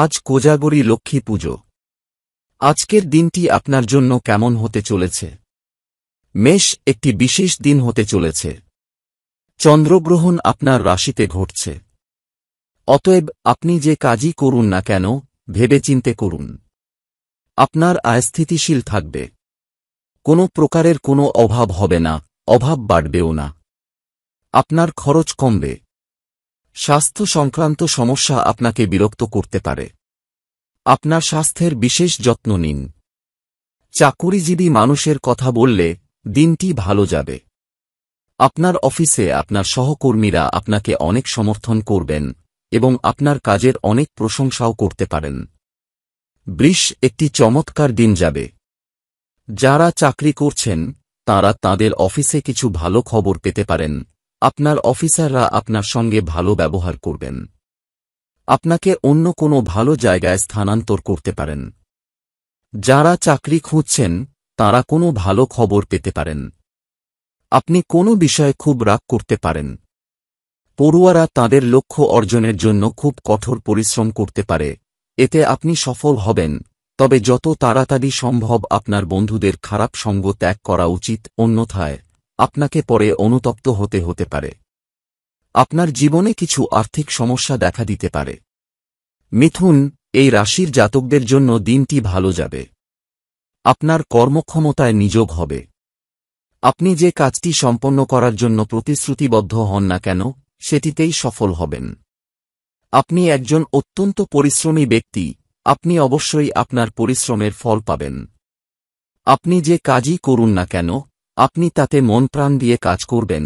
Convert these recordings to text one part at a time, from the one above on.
আজ কোজাগরী লক্ষ্মী পুজো। আজকের দিনটি আপনার জন্য কেমন হতে চলেছে? মেষ, একটি বিশেষ দিন হতে চলেছে। চন্দ্রগ্রহণ আপনার রাশিতে ঘটছে। অতএব আপনি যে কাজই করুন না কেন ভেবেচিন্তে করুন। আপনার আয় স্থিতিশীল থাকবে। কোনো প্রকারের কোনো অভাব হবে না, অভাব বাড়বেও না। আপনার খরচ কমবে। স্বাস্থ্য সংক্রান্ত সমস্যা আপনাকে বিরক্ত করতে পারে। আপনার স্বাস্থ্যের বিশেষ যত্ন নিন। চাকুরিজীবী মানুষের কথা বললে দিনটি ভালো যাবে। আপনার অফিসে আপনার সহকর্মীরা আপনাকে অনেক সমর্থন করবেন এবং আপনার কাজের অনেক প্রশংসাও করতে পারেন। বৃষ, একটি চমৎকার দিন যাবে। যারা চাকরি করছেন তারা তাদের অফিসে কিছু ভালো খবর পেতে পারেন। আপনার অফিসাররা আপনার সঙ্গে ভালো ব্যবহার করবেন। আপনাকে অন্য কোনো ভালো জায়গায় স্থানান্তর করতে পারেন। যারা চাকরি খুঁজছেন তারা কোনো ভালো খবর পেতে পারেন। আপনি কোনো বিষয়ে খুব রাগ করতে পারেন। পড়ুয়ারা তাদের লক্ষ্য অর্জনের জন্য খুব কঠোর পরিশ্রম করতে পারে। এতে আপনি সফল হবেন, তবে যত তাড়াতাড়ি সম্ভব আপনার বন্ধুদের খারাপ সঙ্গ ত্যাগ করা উচিত, অন্যথায় আপনাকে পরে অনুতপ্ত হতে পারে। আপনার জীবনে কিছু আর্থিক সমস্যা দেখা দিতে পারে। মিথুন, এই রাশির জাতকদের জন্য দিনটি ভালো যাবে। আপনার কর্মক্ষমতায় নিয়োগ হবে। আপনি যে কাজটি সম্পন্ন করার জন্য প্রতিশ্রুতিবদ্ধ হন না কেন সেটিতেই সফল হবেন। আপনি একজন অত্যন্ত পরিশ্রমী ব্যক্তি। আপনি অবশ্যই আপনার পরিশ্রমের ফল পাবেন। আপনি যে কাজই করুন না কেন আপনি তাতে মন প্রাণ দিয়ে কাজ করবেন,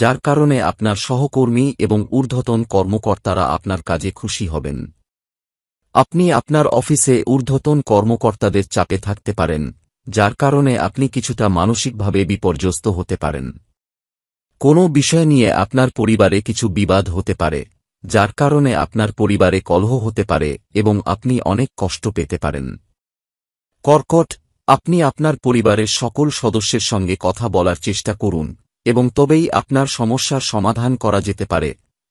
যার কারণে আপনার সহকর্মী এবং ঊর্ধ্বতন কর্মকর্তারা আপনার কাজে খুশি হবেন। আপনি আপনার অফিসে ঊর্ধ্বতন কর্মকর্তাদের চাপে থাকতে পারেন, যার কারণে আপনি কিছুটা মানসিকভাবে বিপর্যস্ত হতে পারেন। কোনো বিষয় নিয়ে আপনার পরিবারে কিছু বিবাদ হতে পারে, যার কারণে আপনার পরিবারে কলহ হতে পারে এবং আপনি অনেক কষ্ট পেতে পারেন। কর্কট, আপনি আপনার পরিবারের সকল সদস্যের সঙ্গে কথা বলার চেষ্টা করুন এবং তবেই আপনার সমস্যার সমাধান করা যেতে পারে,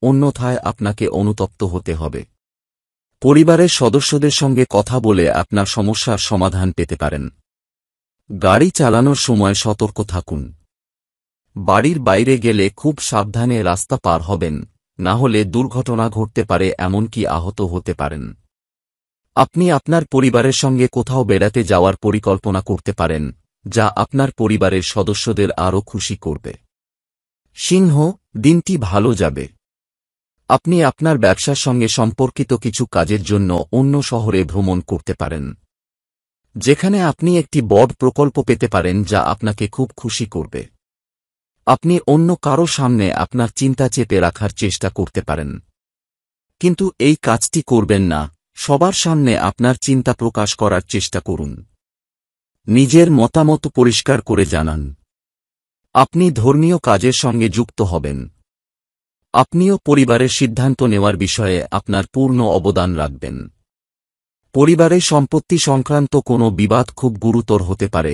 অন্যথায় আপনাকে অনুতপ্ত হতে হবে। পরিবারের সদস্যদের সঙ্গে কথা বলে আপনার সমস্যার সমাধান পেতে পারেন। গাড়ি চালানোর সময় সতর্ক থাকুন। বাড়ির বাইরে গেলে খুব সাবধানে রাস্তা পার হবেন, না হলে দুর্ঘটনা ঘটতে পারে, এমনকি আহত হতে পারেন। আপনি আপনার পরিবারের সঙ্গে কোথাও বেড়াতে যাওয়ার পরিকল্পনা করতে পারেন, যা আপনার পরিবারের সদস্যদের আরও খুশি করবে। সিংহ, দিনটি ভালো যাবে। আপনি আপনার ব্যবসার সঙ্গে সম্পর্কিত কিছু কাজের জন্য অন্য শহরে ভ্রমণ করতে পারেন, যেখানে আপনি একটি বড় প্রকল্প পেতে পারেন যা আপনাকে খুব খুশি করবে। আপনি অন্য কারো সামনে আপনার চিন্তা চেপে রাখার চেষ্টা করতে পারেন, কিন্তু এই কাজটি করবেন না। সবার সামনে আপনার চিন্তা প্রকাশ করার চেষ্টা করুন। নিজের মতামত পরিষ্কার করে জানান। আপনি ধর্মীয় কাজের সঙ্গে যুক্ত হবেন। আপনিও পরিবারের সিদ্ধান্ত নেওয়ার বিষয়ে আপনার পূর্ণ অবদান রাখবেন। পরিবারের সম্পত্তি সংক্রান্ত কোনো বিবাদ খুব গুরুতর হতে পারে,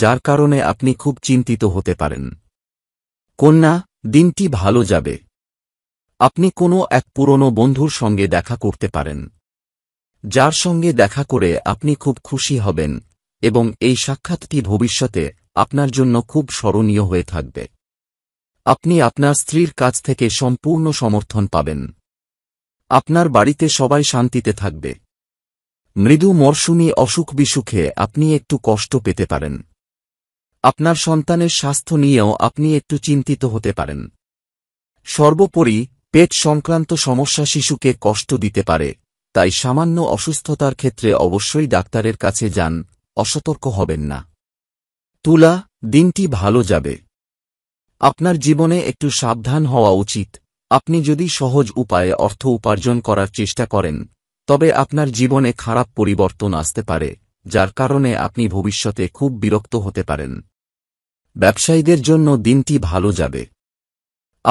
যার কারণে আপনি খুব চিন্তিত হতে পারেন। কন্যা, দিনটি ভালো যাবে। আপনি কোনো এক পুরনো বন্ধুর সঙ্গে দেখা করতে পারেন, যার সঙ্গে দেখা করে আপনি খুব খুশি হবেন এবং এই সাক্ষাৎটি ভবিষ্যতে আপনার জন্য খুব স্মরণীয় হয়ে থাকবে। আপনি আপনার স্ত্রীর কাছ থেকে সম্পূর্ণ সমর্থন পাবেন। আপনার বাড়িতে সবাই শান্তিতে থাকবে। মৃদু মরশুমি অসুখ বিসুখে আপনি একটু কষ্ট পেতে পারেন। আপনার সন্তানের স্বাস্থ্য নিয়েও আপনি একটু চিন্তিত হতে পারেন। সর্বোপরি পেট সংক্রান্ত সমস্যা শিশুকে কষ্ট দিতে পারে, তাই সামান্য অসুস্থতার ক্ষেত্রে অবশ্যই ডাক্তারের কাছে যান, অসতর্ক হবেন না। তুলা, দিনটি ভালো যাবে। আপনার জীবনে একটু সাবধান হওয়া উচিত। আপনি যদি সহজ উপায়ে অর্থ উপার্জন করার চেষ্টা করেন তবে আপনার জীবনে খারাপ পরিবর্তন আসতে পারে, যার কারণে আপনি ভবিষ্যতে খুব বিরক্ত হতে পারেন। ব্যবসায়ীদের জন্য দিনটি ভালো যাবে।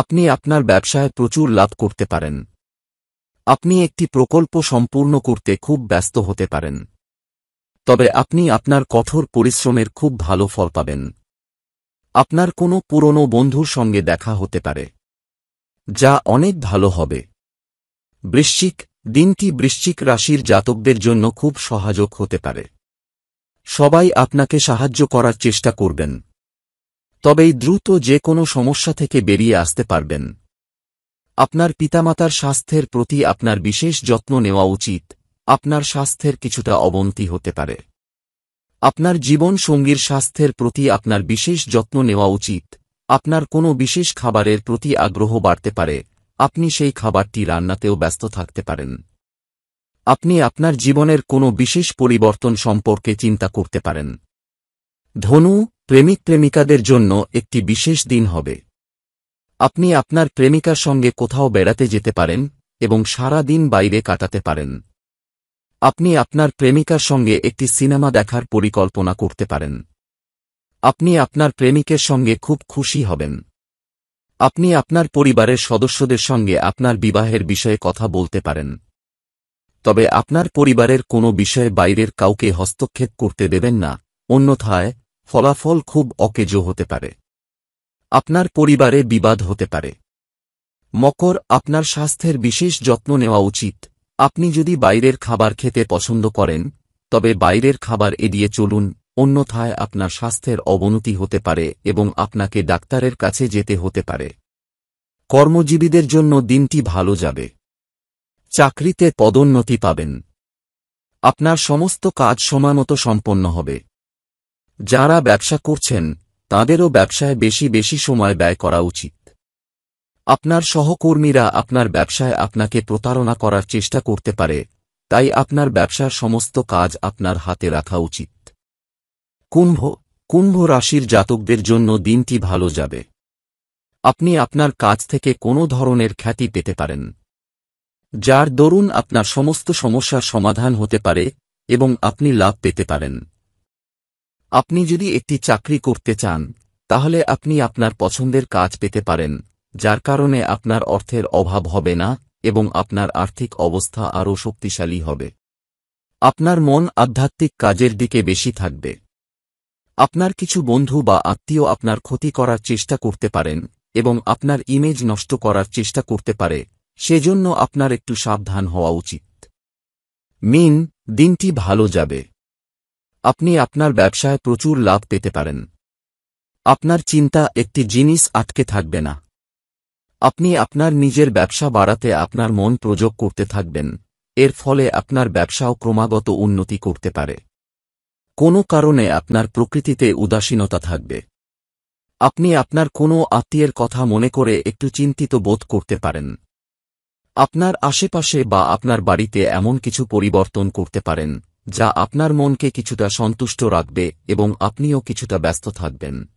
আপনি আপনার ব্যবসায় প্রচুর লাভ করতে পারেন। আপনি একটি প্রকল্প সম্পূর্ণ করতে খুব ব্যস্ত হতে পারেন, তবে আপনি আপনার কঠোর পরিশ্রমের খুব ভালো ফল পাবেন। আপনার কোনো পুরনো বন্ধুর সঙ্গে দেখা হতে পারে, যা অনেক ভালো হবে। বৃশ্চিক, দিনটি বৃশ্চিক রাশির জাতকদের জন্য খুব সহায়ক হতে পারে। সবাই আপনাকে সাহায্য করার চেষ্টা করবেন, তবেই দ্রুত যে কোনো সমস্যা থেকে বেরিয়ে আসতে পারবেন। আপনার পিতামাতার স্বাস্থ্যের প্রতি আপনার বিশেষ যত্ন নেওয়া উচিত। আপনার স্বাস্থ্যের কিছুটা অবনতি হতে পারে। আপনার জীবন সঙ্গীর স্বাস্থ্যের প্রতি আপনার বিশেষ যত্ন নেওয়া উচিত। আপনার কোনো বিশেষ খাবারের প্রতি আগ্রহ বাড়তে পারে। আপনি সেই খাবারটি রান্নাতেও ব্যস্ত থাকতে পারেন। আপনি আপনার জীবনের কোনো বিশেষ পরিবর্তন সম্পর্কে চিন্তা করতে পারেন। ধনু, প্রেমিক প্রেমিকাদের জন্য একটি বিশেষ দিন হবে। আপনি আপনার প্রেমিকার সঙ্গে কোথাও বেড়াতে যেতে পারেন এবং সারা দিন বাইরে কাটাতে পারেন। আপনি আপনার প্রেমিকার সঙ্গে একটি সিনেমা দেখার পরিকল্পনা করতে পারেন। আপনি আপনার প্রেমিকের সঙ্গে খুব খুশি হবেন। আপনি আপনার পরিবারের সদস্যদের সঙ্গে আপনার বিবাহের বিষয়ে কথা বলতে পারেন, তবে আপনার পরিবারের কোনো বিষয়ে বাইরের কাউকে হস্তক্ষেপ করতে দেবেন না, অন্যথায় ফলাফল খুব অকেজো হতে পারে। আপনার পরিবারে বিবাদ হতে পারে। মকর, আপনার স্বাস্থ্যের বিশেষ যত্ন নেওয়া উচিত। আপনি যদি বাইরের খাবার খেতে পছন্দ করেন তবে বাইরের খাবার এড়িয়ে চলুন, অন্যথায় আপনার স্বাস্থ্যের অবনতি হতে পারে এবং আপনাকে ডাক্তারের কাছে যেতে হতে পারে। কর্মজীবীদের জন্য দিনটি ভালো যাবে। চাকরিতে পদোন্নতি পাবেন। আপনার সমস্ত কাজ সমানত সম্পন্ন হবে। যারা ব্যবসা করছেন তাঁদেরও ব্যবসায় বেশি বেশি সময় ব্যয় করা উচিত। আপনার সহকর্মীরা আপনার ব্যবসায় আপনাকে প্রতারণা করার চেষ্টা করতে পারে, তাই আপনার ব্যবসার সমস্ত কাজ আপনার হাতে রাখা উচিত। কুম্ভ, কুম্ভ রাশির জাতকদের জন্য দিনটি ভালো যাবে। আপনি আপনার কাজ থেকে কোনো ধরনের খ্যাতি পেতে পারেন, যার দরুন আপনার সমস্ত সমস্যার সমাধান হতে পারে এবং আপনি লাভ পেতে পারেন। আপনি যদি একটি চাকরি করতে চান তাহলে আপনি আপনার পছন্দের কাজ পেতে পারেন, যার কারণে আপনার অর্থের অভাব হবে না এবং আপনার আর্থিক অবস্থা আরও শক্তিশালী হবে। আপনার মন আধ্যাত্মিক কাজের দিকে বেশি থাকবে। আপনার কিছু বন্ধু বা আত্মীয় আপনার ক্ষতি করার চেষ্টা করতে পারেন এবং আপনার ইমেজ নষ্ট করার চেষ্টা করতে পারে, সেজন্য আপনার একটু সাবধান হওয়া উচিত। মীন, দিনটি ভালো যাবে। আপনি আপনার ব্যবসায় প্রচুর লাভ পেতে পারেন। আপনার চিন্তা একটি জিনিস আটকে থাকবে না। আপনি আপনার নিজের ব্যবসা বাড়াতে আপনার মন প্রযোগ করতে থাকবেন, এর ফলে আপনার ব্যবসাও ক্রমাগত উন্নতি করতে পারে। কোনো কারণে আপনার প্রকৃতিতে উদাসীনতা থাকবে। আপনি আপনার কোনো আত্মীয়ের কথা মনে করে একটু চিন্তিত বোধ করতে পারেন। আপনার আশেপাশে বা আপনার বাড়িতে এমন কিছু পরিবর্তন করতে পারেন যা আপনার মনকে কিছুটা সন্তুষ্ট রাখবে এবং আপনিও কিছুটা ব্যস্ত থাকবেন।